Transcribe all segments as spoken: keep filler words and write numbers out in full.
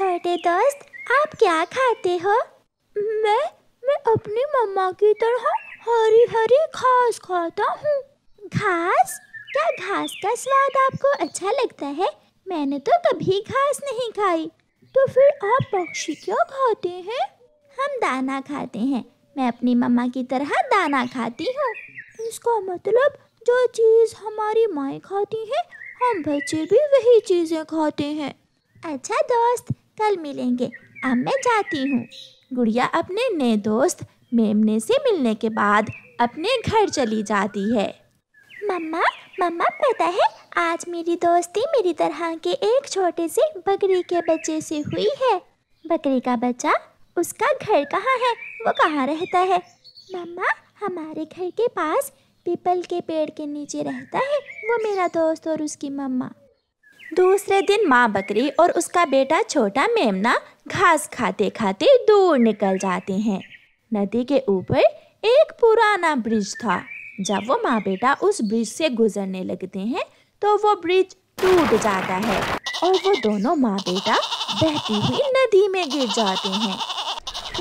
छोटे दोस्त, आप क्या खाते हो? मैं मैं अपनी मम्मा की तरह हरी हरी घास खाता हूँ। घास? क्या घास का स्वाद आपको अच्छा लगता है? मैंने तो कभी घास नहीं खाई। तो फिर आप पक्षी क्यों खाते हैं? हम दाना खाते हैं। मैं अपनी मम्मा की तरह दाना खाती हूँ। इसका मतलब जो चीज़ हमारी माँ खाती है, हम बच्चे भी वही चीज़ें खाते हैं। अच्छा दोस्त, कल मिलेंगे। अब मैं जाती हूँ। गुड़िया अपने नए दोस्त मेमने से मिलने के बाद अपने घर चली जाती है। मम्मा मम्मा पता है, आज मेरी दोस्ती मेरी तरह के एक छोटे से बकरी के बच्चे से हुई है। बकरी का बच्चा, उसका घर कहाँ है? वो कहाँ रहता है? मम्मा, हमारे घर के पास पीपल के पेड़ के नीचे रहता है। वो मेरा दोस्त और उसकी मम्मा। दूसरे दिन माँ बकरी और उसका बेटा छोटा मेमना घास खाते खाते दूर निकल जाते हैं। नदी के ऊपर एक पुराना ब्रिज था। जब वो माँ बेटा उस ब्रिज से गुजरने लगते हैं तो वो ब्रिज टूट जाता है और वो दोनों माँ बेटा बहती हुई नदी में गिर जाते हैं।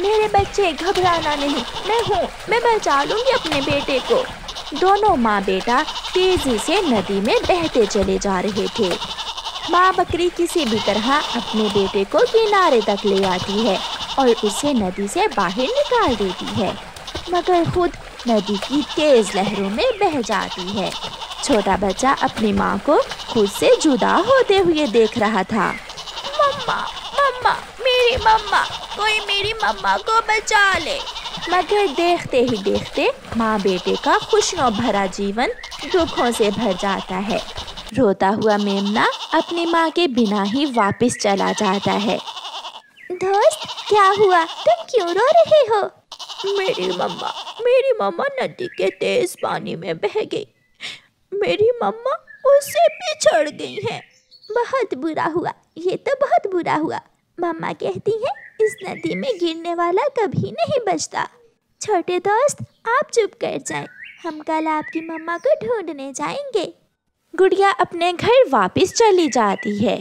मेरे बच्चे, घबराना नहीं, मैं हूँ, मैं बचा लूँगी अपने बेटे को। दोनों माँ बेटा तेजी से नदी में बहते चले जा रहे थे। माँ बकरी किसी भी तरह अपने बेटे को किनारे तक ले आती है और उसे नदी से बाहर निकाल देती है, मगर खुद नदी की तेज़ लहरों में बह जाती है। छोटा बच्चा अपनी माँ को खुद से जुदा होते हुए देख रहा था। मम्मा, मम्मा, मेरी मम्मा, कोई मेरी मम्मा को बचा ले। मगर देखते ही देखते माँ बेटे का खुशियों भरा जीवन दुखों से भर जाता है। रोता हुआ मेमना अपनी माँ के बिना ही वापस चला जाता है। दोस्त, क्या हुआ? तुम क्यों रो रहे हो? मेरी मम्मा, मेरी मम्मा नदी के तेज पानी में बह गई। मेरी मम्मा उससे पिछड़ गई हैं। बहुत बुरा हुआ, ये तो बहुत बुरा हुआ। मम्मा कहती हैं इस नदी में गिरने वाला कभी नहीं बचता। छोटे दोस्त, आप चुप कर जाएं। हम कल आपकी मम्मा को ढूंढने जाएंगे। गुड़िया अपने घर वापस चली जाती है।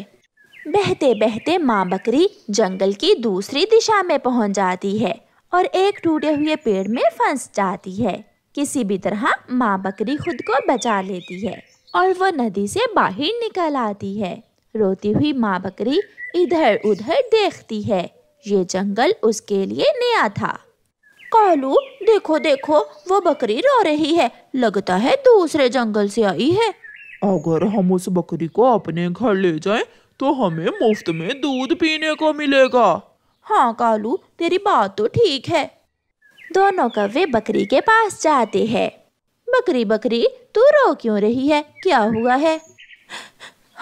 बहते बहते माँ बकरी जंगल की दूसरी दिशा में पहुँच जाती है और एक टूटे हुए पेड़ में फंस जाती है। किसी भी तरह माँ बकरी खुद को बचा लेती है और वो नदी से बाहर निकल आती है। रोती हुई माँ बकरी इधर उधर देखती है। ये जंगल उसके लिए नया था। कालू, देखो देखो, वो बकरी रो रही है। लगता है दूसरे जंगल से आई है। अगर हम उस बकरी को अपने घर ले जाएं, तो हमें मुफ्त में दूध पीने को मिलेगा। हाँ कालू, तेरी बात तो ठीक है। दोनों कौवे बकरी के पास जाते हैं। बकरी बकरी, तू रो क्यों रही है? क्या हुआ है?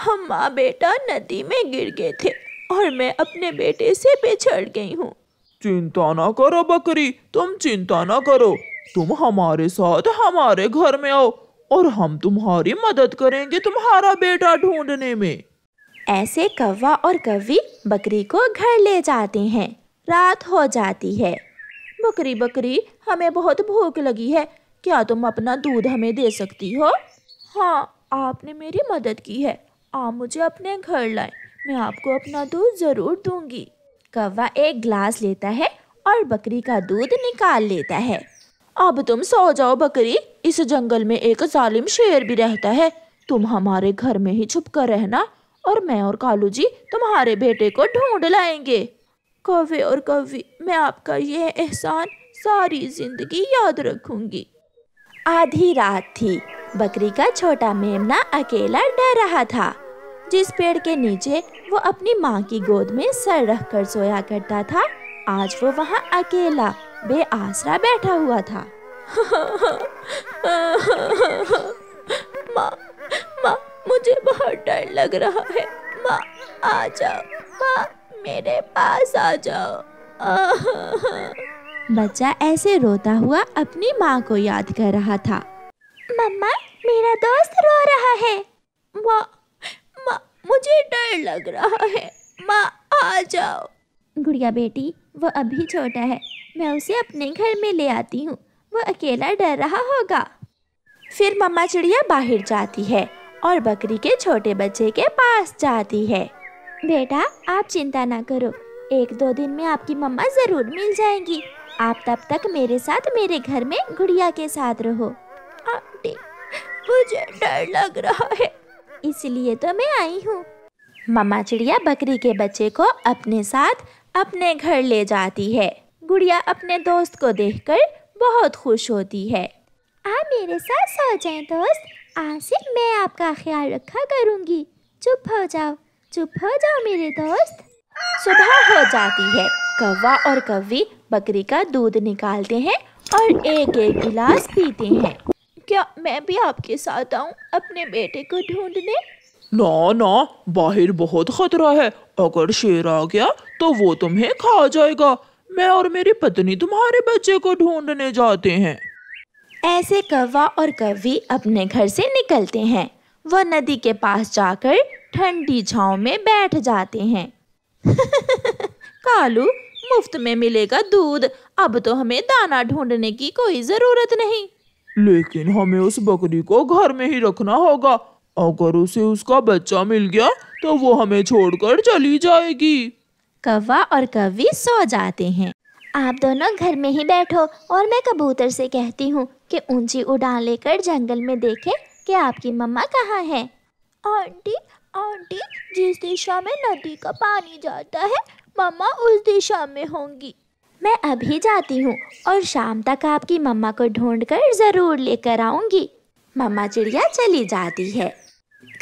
हम माँ बेटा नदी में गिर गए थे और मैं अपने बेटे से पिछड़ गई हूँ। चिंता ना करो बकरी, तुम चिंता ना करो। तुम हमारे साथ हमारे घर में आओ और हम तुम्हारी मदद करेंगे तुम्हारा बेटा ढूंढने में। ऐसे कौवा और कौवी बकरी को घर ले जाते हैं। रात हो जाती है। बकरी बकरी, हमें बहुत भूख लगी है। क्या तुम अपना दूध हमें दे सकती हो? हाँ, आपने मेरी मदद की है। आप मुझे अपने घर लाएं, मैं आपको अपना दूध ज़रूर दूंगी। कौवा एक ग्लास लेता है और बकरी का दूध निकाल लेता है। अब तुम सो जाओ बकरी, इस जंगल में एक जालिम शेर भी रहता है। तुम हमारे घर में ही छुप कर रहना और मैं और कालू जी तुम्हारे बेटे को ढूंढ लाएंगे। कौवे और कौवी, मैं आपका यह एहसान सारी जिंदगी याद रखूंगी। आधी रात थी। बकरी का छोटा मेमना अकेला डर रहा था। जिस पेड़ के नीचे वो अपनी माँ की गोद में सर रख कर सोया करता था, आज वो वहाँ अकेला बेआसरा बैठा हुआ था। माँ, माँ, मुझे बहुत डर लग रहा है। माँ आ जाओ, माँ मेरे पास आ जाओ। बच्चा ऐसे रोता हुआ अपनी माँ को याद कर रहा था। मम्मा, मेरा दोस्त रो रहा है। माँ, माँ मुझे डर लग रहा है। माँ आ जाओ। गुड़िया बेटी, वो अभी छोटा है, मैं उसे अपने घर में ले आती हूँ। वो अकेला डर रहा होगा। फिर मम्मा चिड़िया बाहर जाती है और बकरी के छोटे बच्चे के पास जाती है। बेटा आप चिंता ना करो, एक दो दिन में आपकी मम्मा ज़रूर मिल जाएंगी। आप तब तक मेरे साथ मेरे घर में गुड़िया के साथ रहो। आंटी मुझे डर लग रहा है, इसलिए तो मैं आई हूँ। मम्मा चिड़िया बकरी के बच्चे को अपने साथ अपने घर ले जाती है। गुड़िया अपने दोस्त को देखकर बहुत खुश होती है। आप मेरे साथ सो जाएं दोस्त, आज से मैं आपका ख्याल रखा करूँगी। चुप हो जाओ, चुप हो जाओ मेरे दोस्त। सुबह हो जाती है। कौवा और कौवी बकरी का दूध निकालते हैं और एक एक गिलास पीते हैं। क्या मैं भी आपके साथ आऊँ अपने बेटे को ढूंढने? ना ना, बाहर बहुत खतरा है। अगर शेर आ गया तो वो तुम्हें खा जाएगा। मैं और मेरी पत्नी तुम्हारे बच्चे को ढूंढने जाते हैं। ऐसे कौवा और कौवी अपने घर से निकलते हैं। वो नदी के पास जाकर ठंडी छांव में बैठ जाते हैं। कालू, मुफ्त में मिलेगा दूध, अब तो हमें दाना ढूंढने की कोई जरूरत नहीं। लेकिन हमें उस बकरी को घर में ही रखना होगा। अगर उसे उसका बच्चा मिल गया तो वो हमें छोड़कर चली जाएगी। कौवा और कौवी सो जाते हैं। आप दोनों घर में ही बैठो और मैं कबूतर से कहती हूँ कि ऊंची उड़ान लेकर जंगल में देखें कि आपकी मम्मा कहाँ है। आंटी आंटी, जिस दिशा में नदी का पानी जाता है मम्मा उस दिशा में होंगी। मैं अभी जाती हूँ और शाम तक आपकी मम्मा को ढूंढकर ज़रूर लेकर आऊँगी। मम्मा चिड़िया चली जाती है।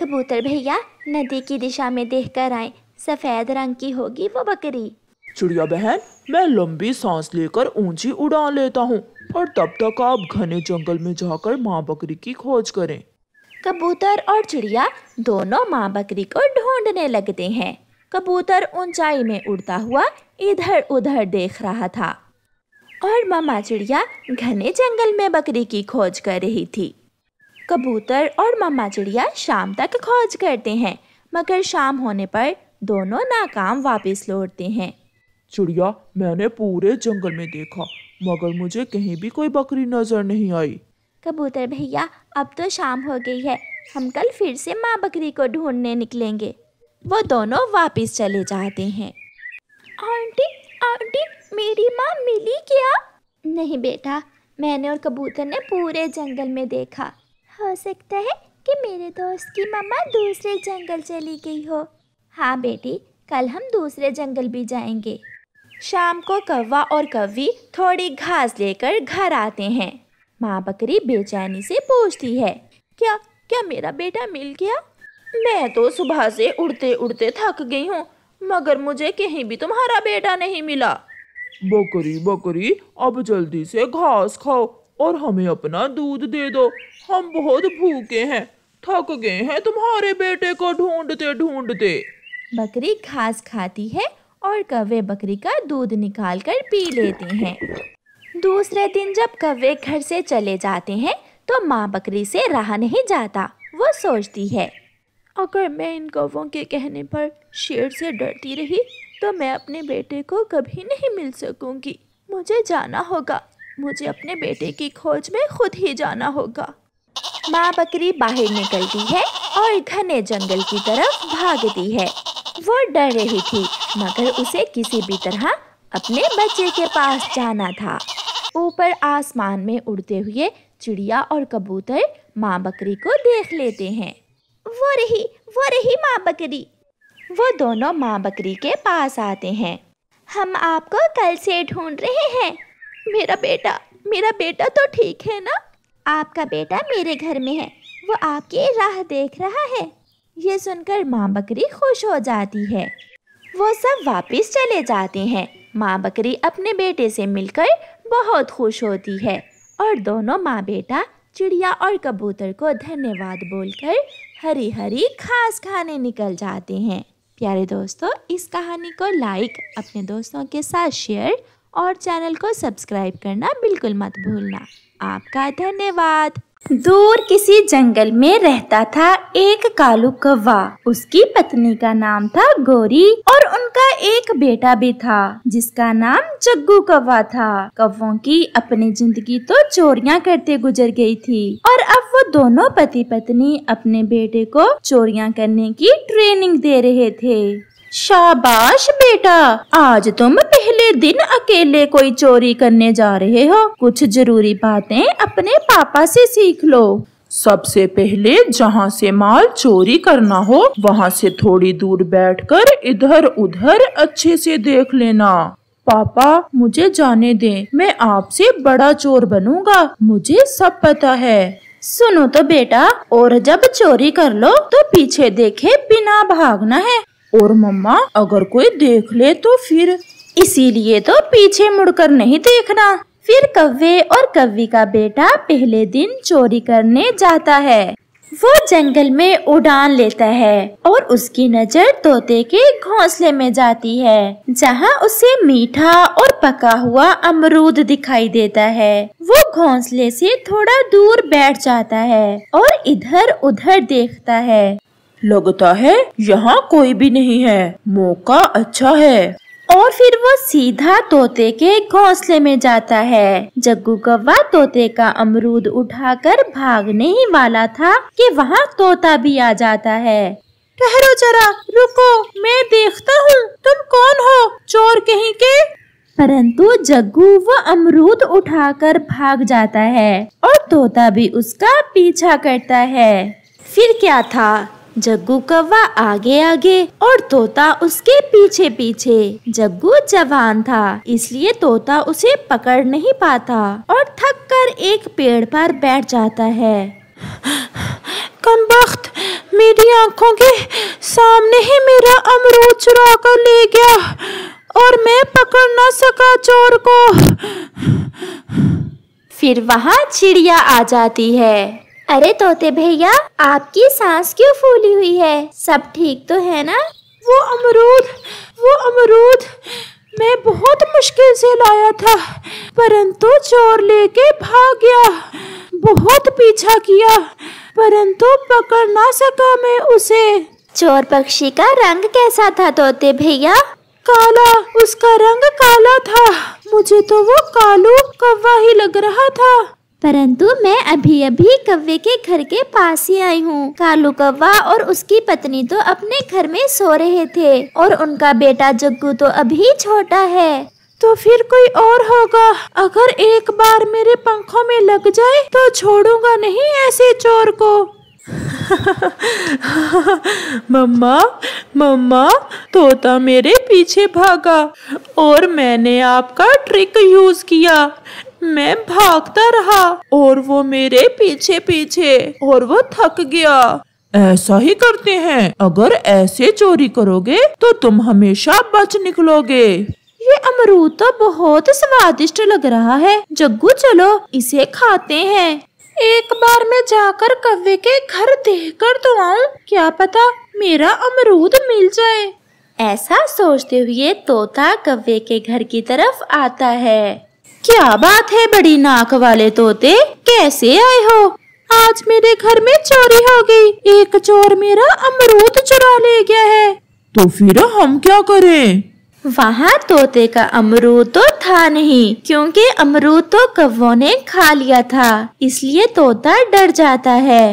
कबूतर भैया नदी की दिशा में देख कर आए, सफ़ेद रंग की होगी वो बकरी। चिड़िया बहन, मैं लंबी सांस लेकर ऊंची उड़ान लेता हूँ और तब तक आप घने जंगल में जाकर माँ बकरी की खोज करें। कबूतर और चिड़िया दोनों माँ बकरी को ढूंढने लगते हैं। कबूतर ऊंचाई में उड़ता हुआ इधर उधर देख रहा था और मामा चिड़िया घने जंगल में बकरी की खोज कर रही थी। कबूतर और मामा चिड़िया शाम तक खोज करते हैं, मगर शाम होने पर दोनों नाकाम वापस लौटते हैं। चिड़िया, मैंने पूरे जंगल में देखा मगर मुझे कहीं भी कोई बकरी नजर नहीं आई। कबूतर भैया, अब तो शाम हो गई है, हम कल फिर से माँ बकरी को ढूंढने निकलेंगे। वो दोनों वापस चले जाते हैं। आंटी आंटी, मेरी माँ मिली क्या? नहीं बेटा, मैंने और कबूतर ने पूरे जंगल में देखा। हो सकता है कि मेरे दोस्त की मम्मा दूसरे जंगल चली गई हो। हाँ बेटी, कल हम दूसरे जंगल भी जाएंगे। शाम को कौवा और कौवी थोड़ी घास लेकर घर आते हैं। माँ बकरी बेचैनी से पूछती है, क्या क्या मेरा बेटा मिल गया? मैं तो सुबह से उड़ते उड़ते थक गई हूँ, मगर मुझे कहीं भी तुम्हारा बेटा नहीं मिला। बकरी बकरी, अब जल्दी से घास खाओ और हमें अपना दूध दे दो, हम बहुत भूखे हैं, थक गए हैं तुम्हारे बेटे को ढूंढते ढूंढते। बकरी घास खाती है और कौवे बकरी का दूध निकालकर पी लेते हैं। दूसरे दिन जब कौवे घर से चले जाते हैं तो माँ बकरी से रहा नहीं जाता। वो सोचती है, अगर मैं इन कौवों के कहने पर शेर से डरती रही तो मैं अपने बेटे को कभी नहीं मिल सकूंगी। मुझे जाना होगा, मुझे अपने बेटे की खोज में खुद ही जाना होगा। माँ बकरी बाहर निकलती है और घने जंगल की तरफ भागती है। वो डर रही थी, मगर उसे किसी भी तरह अपने बच्चे के पास जाना था। ऊपर आसमान में उड़ते हुए चिड़िया और कबूतर माँ बकरी को देख लेते हैं। वो रही, वो रही माँ बकरी। वो दोनों माँ बकरी के पास आते हैं। हम आपको कल से ढूंढ रहे हैं। मेरा बेटा, मेरा बेटा तो ठीक है ना? आपका बेटा मेरे घर में है, वो आपकी राह देख रहा है। ये सुनकर माँ बकरी खुश हो जाती है। वो सब वापस चले जाते हैं। माँ बकरी अपने बेटे से मिलकर बहुत खुश होती है और दोनों माँ बेटा चिड़िया और कबूतर को धन्यवाद बोलकर हरी हरी घास खाने निकल जाते हैं। प्यारे दोस्तों, इस कहानी को लाइक, अपने दोस्तों के साथ शेयर और चैनल को सब्सक्राइब करना बिल्कुल मत भूलना। आपका धन्यवाद। दूर किसी जंगल में रहता था एक कालू कौवा। उसकी पत्नी का नाम था गोरी और उनका एक बेटा भी था जिसका नाम जग्गू कौवा था। कौवों की अपनी जिंदगी तो चोरियां करते गुजर गई थी और अब वो दोनों पति पत्नी अपने बेटे को चोरियां करने की ट्रेनिंग दे रहे थे। शाबाश बेटा, आज तुम पहले दिन अकेले कोई चोरी करने जा रहे हो। कुछ जरूरी बातें अपने पापा से सीख लो। सबसे पहले जहाँ से माल चोरी करना हो वहाँ से थोड़ी दूर बैठकर इधर उधर अच्छे से देख लेना। पापा मुझे जाने दें, मैं आपसे बड़ा चोर बनूंगा, मुझे सब पता है। सुनो तो बेटा, और जब चोरी कर लो तो पीछे देखे बिना भागना है, और मम्मा अगर कोई देख ले तो फिर, इसीलिए तो पीछे मुड़कर नहीं देखना। फिर कव्वे और कव्वी का बेटा पहले दिन चोरी करने जाता है। वो जंगल में उड़ान लेता है और उसकी नज़र तोते के घोंसले में जाती है, जहाँ उसे मीठा और पका हुआ अमरूद दिखाई देता है। वो घोंसले से थोड़ा दूर बैठ जाता है और इधर उधर देखता है। लगता है यहाँ कोई भी नहीं है, मौका अच्छा है। और फिर वो सीधा तोते के घोंसले में जाता है। जग्गू कौवा तोते का अमरूद उठाकर भागने ही वाला था कि वहाँ तोता भी आ जाता है। ठहरो जरा, रुको, मैं देखता हूँ तुम कौन हो, चोर कहीं के। परंतु जग्गू वो अमरूद उठाकर भाग जाता है और तोता भी उसका पीछा करता है। फिर क्या था, जग्गू कौवा आगे आगे और तोता उसके पीछे पीछे। जग्गू जवान था इसलिए तोता उसे पकड़ नहीं पाता और थक कर एक पेड़ पर बैठ जाता है। कमबख्त, मेरी आंखों के सामने ही मेरा अमरूद चुरा कर ले गया और मैं पकड़ ना सका चोर को। फिर वहाँ चिड़िया आ जाती है। अरे तोते भैया, आपकी सांस क्यों फूली हुई है, सब ठीक तो है ना? वो अमरूद, वो अमरूद मैं बहुत मुश्किल से लाया था, परंतु चोर लेके भाग गया। बहुत पीछा किया परंतु पकड़ ना सका मैं उसे। चोर पक्षी का रंग कैसा था तोते भैया? काला, उसका रंग काला था। मुझे तो वो कालू कौवा ही लग रहा था, परंतु मैं अभी अभी कव्वे के घर के पास ही आई हूँ। कालू कौवा और उसकी पत्नी तो अपने घर में सो रहे थे और उनका बेटा जग्गू तो अभी छोटा है। तो फिर कोई और होगा, अगर एक बार मेरे पंखों में लग जाए तो छोड़ूंगा नहीं ऐसे चोर को। मम्मा, मम्मा, तोता मेरे पीछे भागा और मैंने आपका ट्रिक यूज किया। मैं भागता रहा और वो मेरे पीछे पीछे और वो थक गया। ऐसा ही करते हैं, अगर ऐसे चोरी करोगे तो तुम हमेशा बच निकलोगे। ये अमरूद तो बहुत स्वादिष्ट लग रहा है जग्गू, चलो इसे खाते हैं। एक बार मैं जाकर कव्वे के घर देख कर तो आऊँ, क्या पता मेरा अमरूद मिल जाए। ऐसा सोचते हुए तोता कव्वे के घर की तरफ आता है। क्या बात है बड़ी नाक वाले तोते, कैसे आए हो? आज मेरे घर में चोरी हो गई, एक चोर मेरा अमरूद चुरा ले गया है। तो फिर हम क्या करें? वहाँ तोते का अमरूद तो था नहीं, क्योंकि अमरूद तो कौवों ने खा लिया था, इसलिए तोता डर जाता है।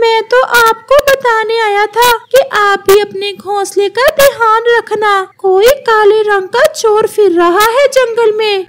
मैं तो आपको बताने आया था कि आप भी अपने घोंसले का ध्यान रखना, कोई काले रंग का चोर फिर रहा है जंगल में।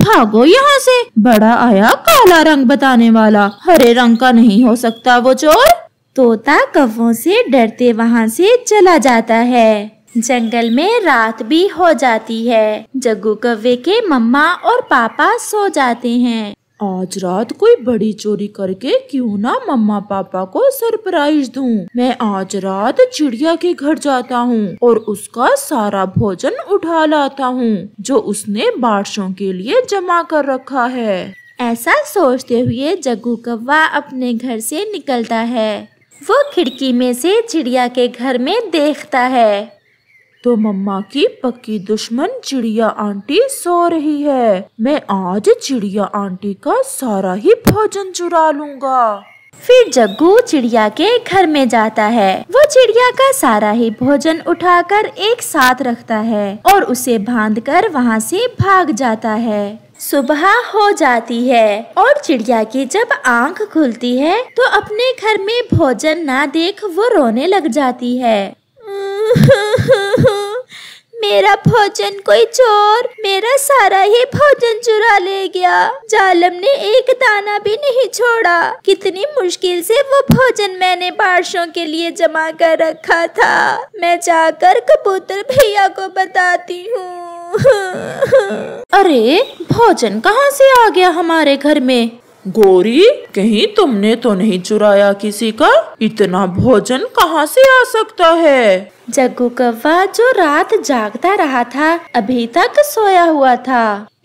भागो यहाँ से, बड़ा आया काला रंग बताने वाला, हरे रंग का नहीं हो सकता वो चोर। तोता कौवों से डरते वहाँ से चला जाता है। जंगल में रात भी हो जाती है। जग्गू कौवे के मम्मा और पापा सो जाते हैं। आज रात कोई बड़ी चोरी करके क्यों ना मम्मा पापा को सरप्राइज दूं। मैं आज रात चिड़िया के घर जाता हूँ और उसका सारा भोजन उठा लाता हूँ जो उसने बारिशों के लिए जमा कर रखा है। ऐसा सोचते हुए जग्गू कौवा अपने घर से निकलता है। वो खिड़की में से चिड़िया के घर में देखता है तो मम्मा की पक्की दुश्मन चिड़िया आंटी सो रही है। मैं आज चिड़िया आंटी का सारा ही भोजन चुरा लूंगा। फिर जग्गू चिड़िया के घर में जाता है। वो चिड़िया का सारा ही भोजन उठाकर एक साथ रखता है और उसे बांधकर वहाँ से भाग जाता है। सुबह हो जाती है और चिड़िया की जब आंख खुलती है तो अपने घर में भोजन ना देख वो रोने लग जाती है। मेरा भोजन कोई चोर मेरा सारा ही भोजन चुरा ले गया। जालिम ने एक दाना भी नहीं छोड़ा। कितनी मुश्किल से वो भोजन मैंने बारिशों के लिए जमा कर रखा था। मैं जाकर कबूतर भैया को बताती हूँ। अरे भोजन कहाँ से आ गया हमारे घर में? गोरी, कहीं तुमने तो नहीं चुराया किसी का? इतना भोजन कहाँ से आ सकता है? जग्गू कौवा जो रात जागता रहा था अभी तक सोया हुआ था।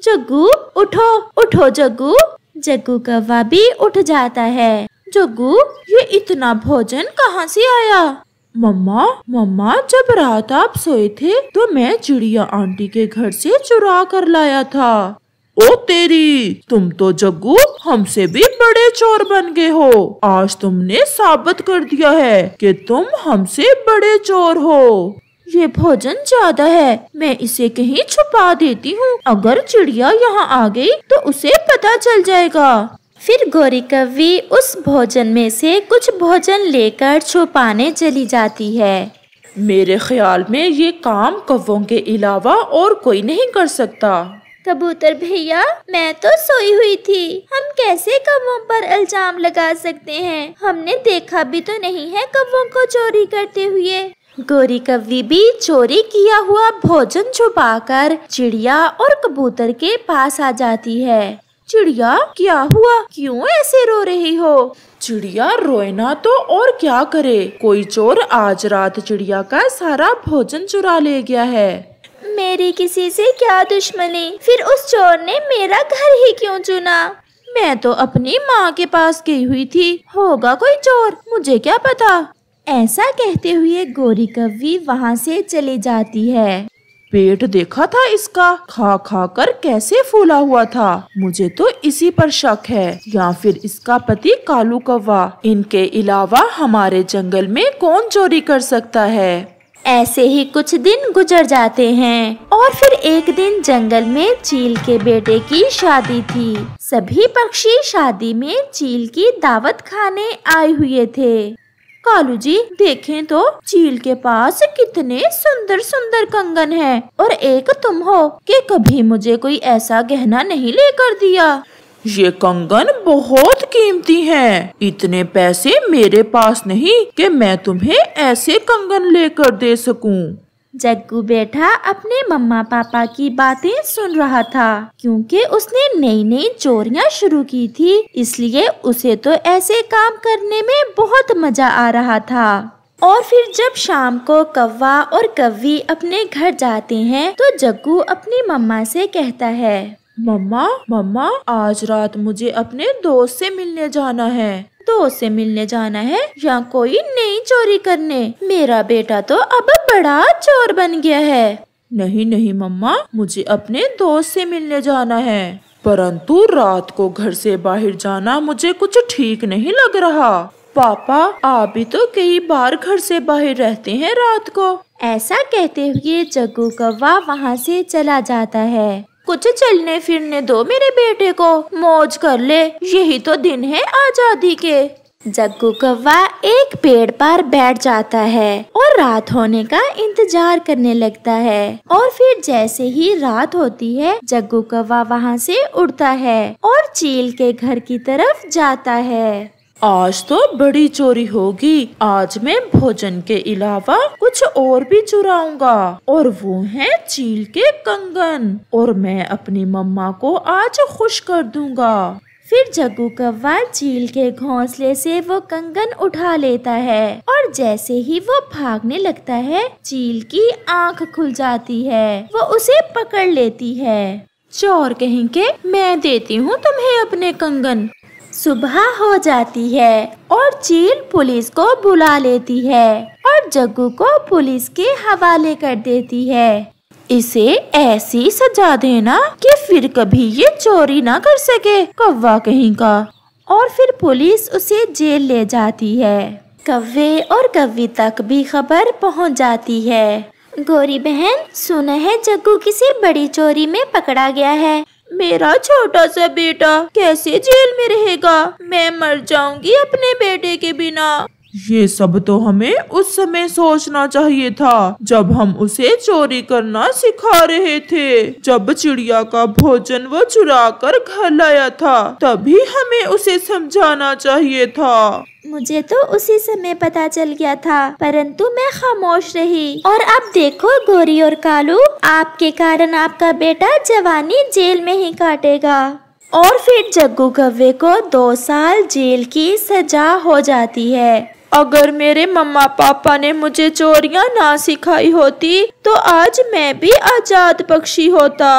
जग्गू उठो, उठो जग्गू। जग्गू कौवा भी उठ जाता है। जग्गू, ये इतना भोजन कहाँ से आया? मम्मा, मम्मा जब रात आप सोए थे तो मैं चिड़िया आंटी के घर से चुरा कर लाया था। ओ तेरी, तुम तो जग्गू हमसे भी बड़े चोर बन गए हो। आज तुमने साबित कर दिया है कि तुम हमसे बड़े चोर हो। ये भोजन ज्यादा है, मैं इसे कहीं छुपा देती हूँ। अगर चिड़िया यहाँ आ गई तो उसे पता चल जाएगा। फिर गोरी कौवी उस भोजन में से कुछ भोजन लेकर छुपाने चली जाती है। मेरे ख्याल में ये काम कौवों के अलावा और कोई नहीं कर सकता। कबूतर भैया, मैं तो सोई हुई थी। हम कैसे कौवों पर इल्जाम लगा सकते हैं? हमने देखा भी तो नहीं है कौवों को चोरी करते हुए। गोरी कौवी भी चोरी किया हुआ भोजन छुपाकर चिड़िया और कबूतर के पास आ जाती है। चिड़िया, क्या हुआ? क्यों ऐसे रो रही हो? चिड़िया रोए ना तो और क्या करे। कोई चोर आज रात चिड़िया का सारा भोजन चुरा ले गया है। मेरी किसी से क्या दुश्मनी? फिर उस चोर ने मेरा घर ही क्यों चुना? मैं तो अपनी माँ के पास गई हुई थी। होगा कोई चोर, मुझे क्या पता। ऐसा कहते हुए गोरी कौवी वहाँ से चली जाती है। पेट देखा था इसका, खा खा कर कैसे फूला हुआ था। मुझे तो इसी पर शक है, या फिर इसका पति कालू कौवा। इनके अलावा हमारे जंगल में कौन चोरी कर सकता है? ऐसे ही कुछ दिन गुजर जाते हैं और फिर एक दिन जंगल में चील के बेटे की शादी थी। सभी पक्षी शादी में चील की दावत खाने आए हुए थे। कालू जी, देखें तो चील के पास कितने सुंदर सुंदर कंगन हैं और एक तुम हो कि कभी मुझे कोई ऐसा गहना नहीं लेकर दिया। ये कंगन बहुत कीमती हैं। इतने पैसे मेरे पास नहीं कि मैं तुम्हें ऐसे कंगन लेकर दे सकूं। जग्गू बेटा अपने मम्मा पापा की बातें सुन रहा था, क्योंकि उसने नई नई चोरियां शुरू की थी, इसलिए उसे तो ऐसे काम करने में बहुत मजा आ रहा था। और फिर जब शाम को कौवा और कौवी अपने घर जाते हैं तो जग्गू अपनी मम्मा से कहता है, मम्मा, मम्मा आज रात मुझे अपने दोस्त से मिलने जाना है। दोस्त से मिलने जाना है या कोई नई चोरी करने? मेरा बेटा तो अब बड़ा चोर बन गया है। नहीं नहीं मम्मा, मुझे अपने दोस्त से मिलने जाना है, परंतु रात को घर से बाहर जाना मुझे कुछ ठीक नहीं लग रहा। पापा, आप भी तो कई बार घर से बाहर रहते हैं रात को। ऐसा कहते हुए जग्गू कौवा वहाँ से चला जाता है। कुछ चलने फिरने दो मेरे बेटे को, मौज कर ले, यही तो दिन है आजादी के। जग्गू कौवा एक पेड़ पर बैठ जाता है और रात होने का इंतजार करने लगता है। और फिर जैसे ही रात होती है जग्गू कौवा वहाँ से उड़ता है और चील के घर की तरफ जाता है। आज तो बड़ी चोरी होगी। आज मैं भोजन के अलावा कुछ और भी चुराऊंगा और वो है चील के कंगन, और मैं अपनी मम्मा को आज खुश कर दूंगा। फिर जग्गू कौवा चील के घोंसले से वो कंगन उठा लेता है और जैसे ही वो भागने लगता है चील की आंख खुल जाती है। वो उसे पकड़ लेती है। चोर कहेंगे, मैं देती हूँ तुम्हें अपने कंगन। सुबह हो जाती है और चील पुलिस को बुला लेती है और जग्गू को पुलिस के हवाले कर देती है। इसे ऐसी सजा देना कि फिर कभी ये चोरी ना कर सके, कौवा कहीं का। और फिर पुलिस उसे जेल ले जाती है। कौवे और कौवी तक भी खबर पहुंच जाती है। गोरी बहन, सुना है जग्गू किसी बड़ी चोरी में पकड़ा गया है। मेरा छोटा सा बेटा कैसे जेल में रहेगा? मैं मर जाऊंगी अपने बेटे के बिना। ये सब तो हमें उस समय सोचना चाहिए था जब हम उसे चोरी करना सिखा रहे थे। जब चिड़िया का भोजन वो चुरा कर घर लाया था तभी हमें उसे समझाना चाहिए था। मुझे तो उसी समय पता चल गया था परंतु मैं खामोश रही। और अब देखो गोरी और कालू, आपके कारण आपका बेटा जवानी जेल में ही काटेगा। और फिर जग्गू कव्वे को दो साल जेल की सजा हो जाती है। अगर मेरे मम्मा पापा ने मुझे चोरियां ना सिखाई होती तो आज मैं भी आजाद पक्षी होता।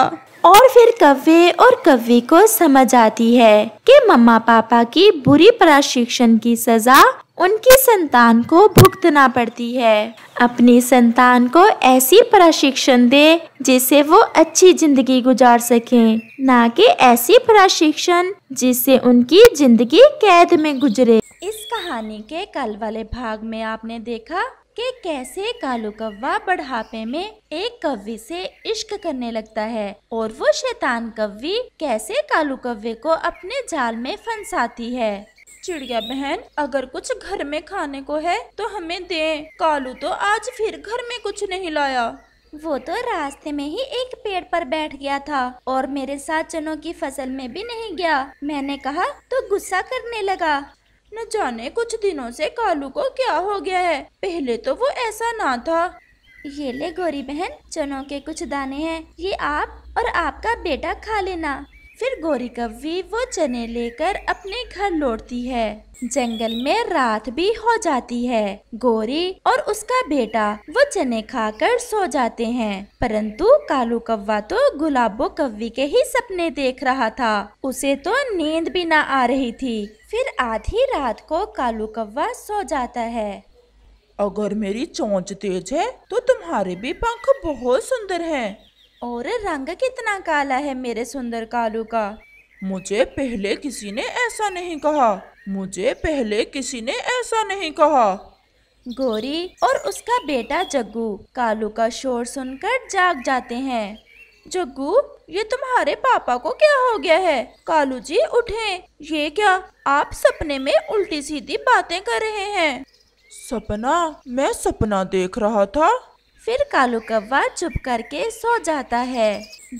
और फिर कव्वे और कव्वी को समझ आती है कि मम्मा पापा की बुरी प्रशिक्षण की सजा उनकी संतान को भुगतना पड़ती है। अपनी संतान को ऐसी प्रशिक्षण दे जिससे वो अच्छी जिंदगी गुजार सकें, ना कि ऐसी प्रशिक्षण जिससे उनकी जिंदगी कैद में गुजरे। इस कहानी के कल वाले भाग में आपने देखा कि कैसे कालू कौवा बढ़ापे में एक कव्वी से इश्क करने लगता है और वो शैतान कव्वी कैसे कालू कौवे को अपने जाल में फंसाती है। चिड़िया बहन, अगर कुछ घर में खाने को है तो हमें दें। कालू तो आज फिर घर में कुछ नहीं लाया। वो तो रास्ते में ही एक पेड़ पर बैठ गया था और मेरे साथ चनों की फसल में भी नहीं गया। मैंने कहा तो गुस्सा करने लगा। न जाने कुछ दिनों से कालू को क्या हो गया है, पहले तो वो ऐसा ना था। ये ले गोरी बहन, चनों के कुछ दाने हैं, ये आप और आपका बेटा खा लेना। फिर गोरी कव्वी वो चने लेकर अपने घर लौटती है। जंगल में रात भी हो जाती है। गोरी और उसका बेटा वो चने खाकर सो जाते हैं, परंतु कालू कौवा तो गुलाबो कव्वी के ही सपने देख रहा था। उसे तो नींद भी ना आ रही थी। फिर आधी रात को कालू कौवा सो जाता है। अगर मेरी चोंच तेज है तो तुम्हारे भी पंख बहुत सुंदर हैं। और रंग कितना काला है मेरे सुंदर कालू का। मुझे पहले किसी ने ऐसा नहीं कहा, मुझे पहले किसी ने ऐसा नहीं कहा। गोरी और उसका बेटा जग्गू कालू का शोर सुनकर जाग जाते हैं। जग्गू, ये तुम्हारे पापा को क्या हो गया है? कालू जी उठें। ये क्या, आप सपने में उल्टी सीधी बातें कर रहे हैं। सपना? मैं सपना देख रहा था। फिर कालू कौवा चुप करके सो जाता है।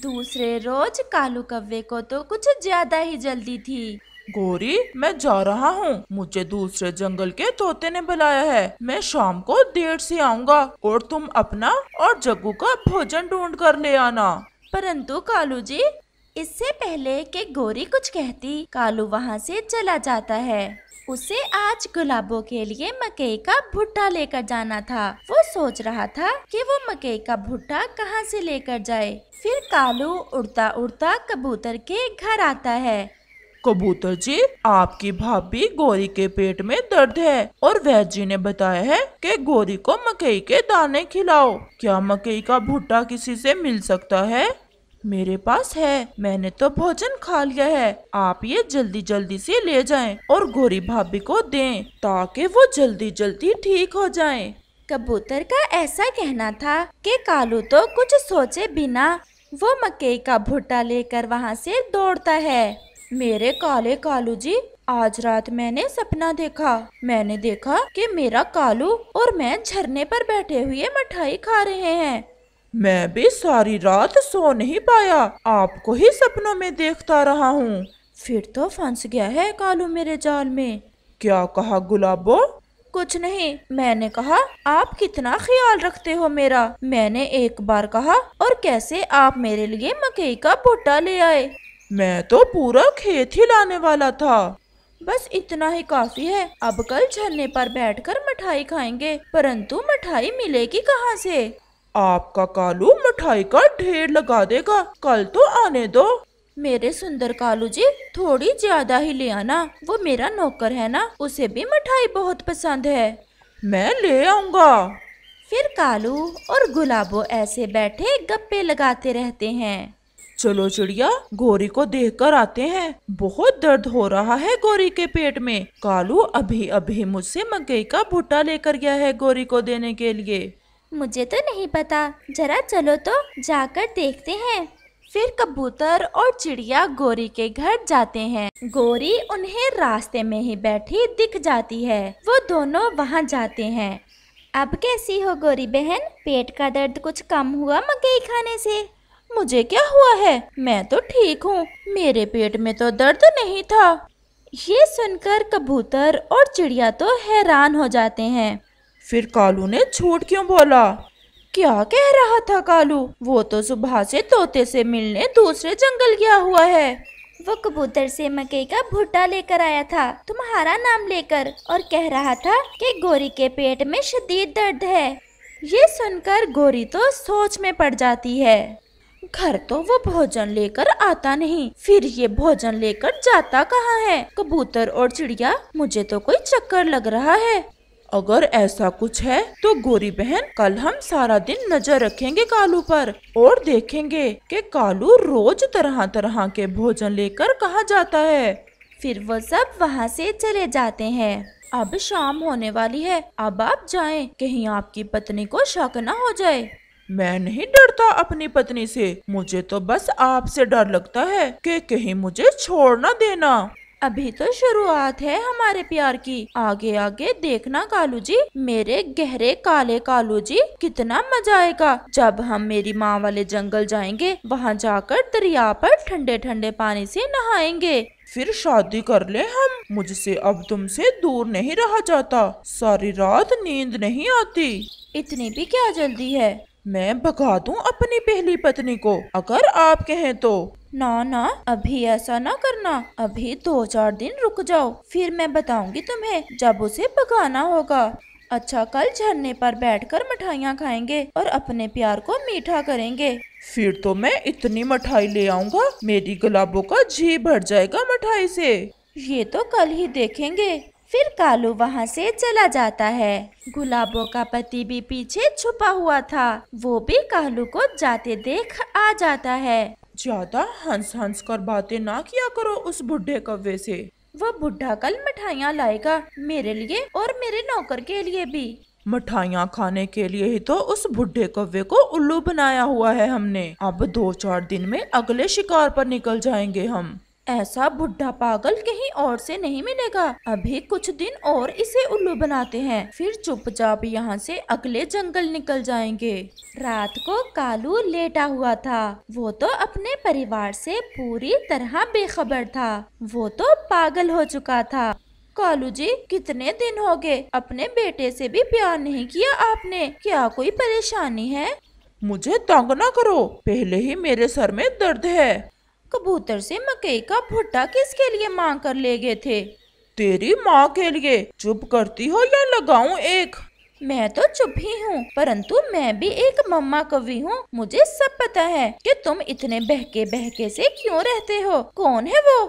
दूसरे रोज कालू कौवे को तो कुछ ज्यादा ही जल्दी थी। गोरी, मैं जा रहा हूँ, मुझे दूसरे जंगल के तोते ने बुलाया है। मैं शाम को देर से आऊँगा और तुम अपना और जग्गू का भोजन ढूंढ कर ले आना। परंतु कालू जी, इससे पहले कि गोरी कुछ कहती, कालू वहाँ से चला जाता है। उसे आज गुलाबों के लिए मकई का भुट्टा लेकर जाना था। वो सोच रहा था कि वो मकई का भुट्टा कहाँ से लेकर जाए। फिर कालू उड़ता उड़ता कबूतर के घर आता है। कबूतर जी, आपकी भाभी गोरी के पेट में दर्द है और वैद्य जी ने बताया है कि गोरी को मकई के दाने खिलाओ। क्या मकई का भुट्टा किसी से मिल सकता है? मेरे पास है, मैंने तो भोजन खा लिया है। आप ये जल्दी जल्दी से ले जाएं और गोरी भाभी को दें ताकि वो जल्दी जल्दी ठीक हो जाएं। कबूतर का ऐसा कहना था कि कालू तो कुछ सोचे बिना वो मकई का भुट्टा लेकर वहाँ से दौड़ता है। मेरे काले कालू जी, आज रात मैंने सपना देखा। मैंने देखा कि मेरा कालू और मैं झरने पर बैठे हुए मिठाई खा रहे हैं। मैं भी सारी रात सो नहीं पाया, आपको ही सपनों में देखता रहा हूँ। फिर तो फंस गया है कालू मेरे जाल में। क्या कहा गुलाबो? कुछ नहीं, मैंने कहा आप कितना ख्याल रखते हो मेरा। मैंने एक बार कहा और कैसे आप मेरे लिए मकई का भुट्टा ले आए। मैं तो पूरा खेत ही लाने वाला था। बस इतना ही काफी है। अब कल झरने पर बैठकर मिठाई खाएंगे, परंतु मिठाई मिलेगी कहाँ से? आपका कालू मिठाई का ढेर लगा देगा, कल तो आने दो। मेरे सुंदर कालू जी, थोड़ी ज्यादा ही ले आना। वो मेरा नौकर है ना, उसे भी मिठाई बहुत पसंद है। मैं ले आऊंगा। फिर कालू और गुलाबो ऐसे बैठे गप्पे लगाते रहते हैं। चलो चिड़िया, गोरी को देखकर आते हैं। बहुत दर्द हो रहा है गोरी के पेट में। कालू अभी अभी मुझसे मकई का भुट्टा लेकर गया है गोरी को देने के लिए। मुझे तो नहीं पता, जरा चलो तो जाकर देखते हैं। फिर कबूतर और चिड़िया गौरी के घर जाते हैं। गौरी उन्हें रास्ते में ही बैठी दिख जाती है। वो दोनों वहाँ जाते हैं। अब कैसी हो गौरी बहन, पेट का दर्द कुछ कम हुआ मकई खाने से? मुझे क्या हुआ है, मैं तो ठीक हूँ, मेरे पेट में तो दर्द नहीं था। ये सुनकर कबूतर और चिड़िया तो हैरान हो जाते हैं। फिर कालू ने झूठ क्यों बोला? क्या कह रहा था कालू? वो तो सुबह से तोते से मिलने दूसरे जंगल गया हुआ है। वो कबूतर से मकई का भुट्टा लेकर आया था तुम्हारा नाम लेकर, और कह रहा था कि गौरी के पेट में शदीद दर्द है। ये सुनकर गौरी तो सोच में पड़ जाती है। घर तो वो भोजन लेकर आता नहीं, फिर ये भोजन लेकर जाता कहाँ है? कबूतर और चिड़िया, मुझे तो कोई चक्कर लग रहा है। अगर ऐसा कुछ है तो गोरी बहन कल हम सारा दिन नजर रखेंगे कालू पर, और देखेंगे कि कालू रोज तरह तरह के भोजन लेकर कहाँ जाता है। फिर वो सब वहाँ से चले जाते हैं। अब शाम होने वाली है, अब आप जाएं, कहीं आपकी पत्नी को शक न हो जाए। मैं नहीं डरता अपनी पत्नी से, मुझे तो बस आपसे डर लगता है कि कहीं मुझे छोड़ ना देना। अभी तो शुरुआत है हमारे प्यार की, आगे आगे देखना कालू जी, मेरे गहरे काले कालू जी, कितना मजा आएगा जब हम मेरी माँ वाले जंगल जाएंगे। वहाँ जाकर दरिया पर ठंडे ठंडे पानी से नहाएंगे। फिर शादी कर ले हम, मुझसे अब तुमसे दूर नहीं रहा जाता, सारी रात नींद नहीं आती। इतनी भी क्या जल्दी है, मैं भगा दूं अपनी पहली पत्नी को अगर आप कहें तो। ना ना, अभी ऐसा ना करना, अभी दो चार दिन रुक जाओ, फिर मैं बताऊंगी तुम्हें जब उसे भगाना होगा। अच्छा, कल झरने पर बैठकर मिठाइयाँ खाएंगे और अपने प्यार को मीठा करेंगे। फिर तो मैं इतनी मिठाई ले आऊँगा, मेरी गुलाबों का जी भर जाएगा मिठाई से। ये तो कल ही देखेंगे। फिर कालू वहाँ से चला जाता है। गुलाबों का पति भी पीछे छुपा हुआ था, वो भी कालू को जाते देख आ जाता है। ज्यादा हंस हंस कर बातें ना किया करो उस बुढ़े कव्वे से, वो बुढ़ा कल मिठाइयाँ लाएगा मेरे लिए और मेरे नौकर के लिए भी। मिठाइयाँ खाने के लिए ही तो उस बुढ़े कव्वे को उल्लू बनाया हुआ है हमने। अब दो चार दिन में अगले शिकार पर निकल जाएंगे हम। ऐसा बुढ़ा पागल कहीं और से नहीं मिलेगा। अभी कुछ दिन और इसे उल्लू बनाते हैं, फिर चुपचाप यहाँ से अगले जंगल निकल जाएंगे। रात को कालू लेटा हुआ था, वो तो अपने परिवार से पूरी तरह बेखबर था, वो तो पागल हो चुका था। कालू जी, कितने दिन हो गए, अपने बेटे से भी प्यार नहीं किया आपने, क्या कोई परेशानी है? मुझे तंग ना करो, पहले ही मेरे सर में दर्द है। कबूतर से मकई का भुट्टा किसके लिए मांग कर ले गए थे? तेरी माँ के लिए। चुप करती हो या लगाऊं एक? मैं तो चुप ही हूँ, परंतु मैं भी एक मम्मा कवि हूँ, मुझे सब पता है कि तुम इतने बहके बहके से क्यों रहते हो। कौन है वो?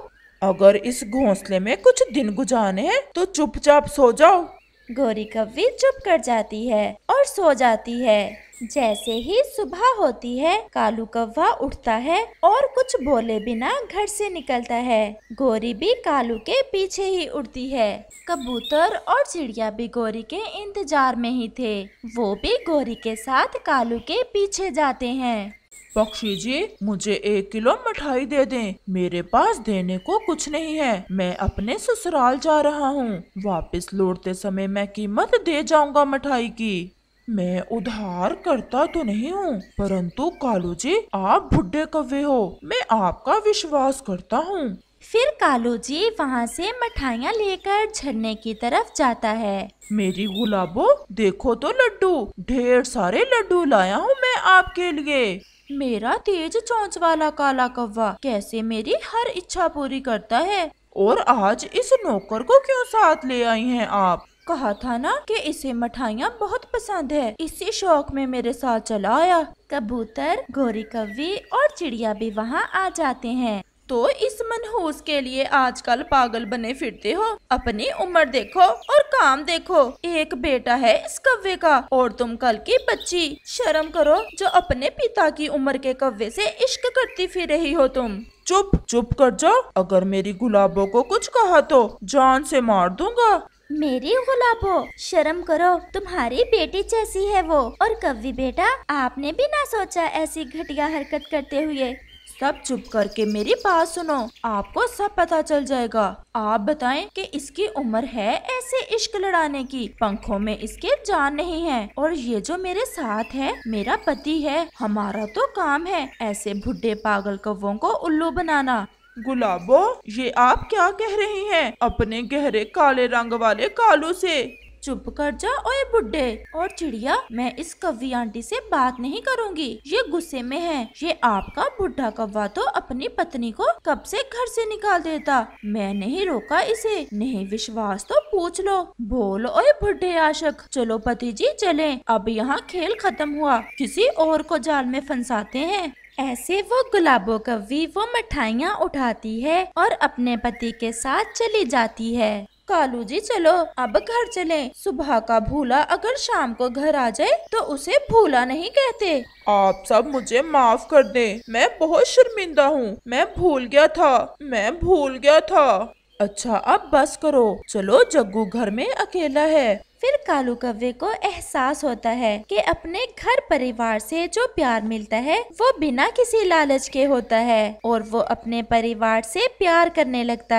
अगर इस घोंसले में कुछ दिन गुजारने हैं तो चुपचाप सो जाओ। गौरी कव्वी चुप कर जाती है और सो जाती है। जैसे ही सुबह होती है, कालू कव्वा उठता है और कुछ बोले बिना घर से निकलता है। गौरी भी कालू के पीछे ही उड़ती है। कबूतर और चिड़िया भी गौरी के इंतजार में ही थे, वो भी गौरी के साथ कालू के पीछे जाते हैं। पक्षी जी, मुझे एक किलो मिठाई दे दें, मेरे पास देने को कुछ नहीं है, मैं अपने ससुराल जा रहा हूँ, वापस लौटते समय मैं कीमत दे जाऊँगा मिठाई की। मैं उधार करता तो नहीं हूँ, परंतु कालू जी आप बुढ़े कव्वे हो, मैं आपका विश्वास करता हूँ। फिर कालू जी वहाँ से मिठाइयाँ लेकर झरने की तरफ जाता है। मेरी गुलाबो, देखो तो लड्डू, ढेर सारे लड्डू लाया हूँ मैं आपके लिए। मेरा तेज चोंच वाला काला कव्वा कैसे मेरी हर इच्छा पूरी करता है, और आज इस नौकर को क्यों साथ ले आई हैं आप? कहा था ना कि इसे मिठाइयाँ बहुत पसंद है, इसी शौक में मेरे साथ चला आया। कबूतर, गौरी कव्वी और चिड़िया भी वहाँ आ जाते हैं। तो इस मनहूस के लिए आजकल पागल बने फिरते हो, अपनी उम्र देखो और काम देखो। एक बेटा है इस कव्वे का और तुम कल की बच्ची, शर्म करो, जो अपने पिता की उम्र के कव्वे से इश्क करती फिर रही हो तुम। चुप चुप कर जाओ, अगर मेरी गुलाबों को कुछ कहा तो जान से मार दूंगा। मेरी गुलाबो, शर्म करो, तुम्हारी बेटी जैसी है वो। और कव्वी बेटा, आपने भी ना सोचा ऐसी घटिया हरकत करते हुए। सब चुप करके मेरी बात सुनो, आपको सब पता चल जाएगा। आप बताएं कि इसकी उम्र है ऐसे इश्क लड़ाने की, पंखों में इसके जान नहीं है, और ये जो मेरे साथ है मेरा पति है, हमारा तो काम है ऐसे बुढ़े पागल कौवों को उल्लू बनाना। गुलाबो, ये आप क्या कह रही हैं अपने गहरे काले रंग वाले कालू से? चुप कर जा ओए बुड्ढे। और चिड़िया, मैं इस कव्वी आंटी से बात नहीं करूंगी, ये गुस्से में है। ये आपका बुढ़ा कव्वा तो अपनी पत्नी को कब से घर से निकाल देता, मैं नहीं रोका इसे। नहीं विश्वास तो पूछ लो। बोलो ओए बुड्ढे आशिक, चलो पति जी चले, अब यहाँ खेल खत्म हुआ, किसी और को जाल में फंसाते हैं। ऐसे वो गुलाबो कव्वी वो मिठाइयाँ उठाती है और अपने पति के साथ चली जाती है। कालू जी चलो अब घर चलें, सुबह का भूला अगर शाम को घर आ जाए तो उसे भूला नहीं कहते। आप सब मुझे माफ कर दें, मैं बहुत शर्मिंदा हूँ, मैं भूल गया था, मैं भूल गया था। अच्छा अब बस करो, चलो जग्गू घर में अकेला है। फिर कालू कव्वे को एहसास होता है कि अपने घर परिवार से जो प्यार मिलता है वो बिना किसी लालच के होता है, और वो अपने परिवार से प्यार करने लगता है।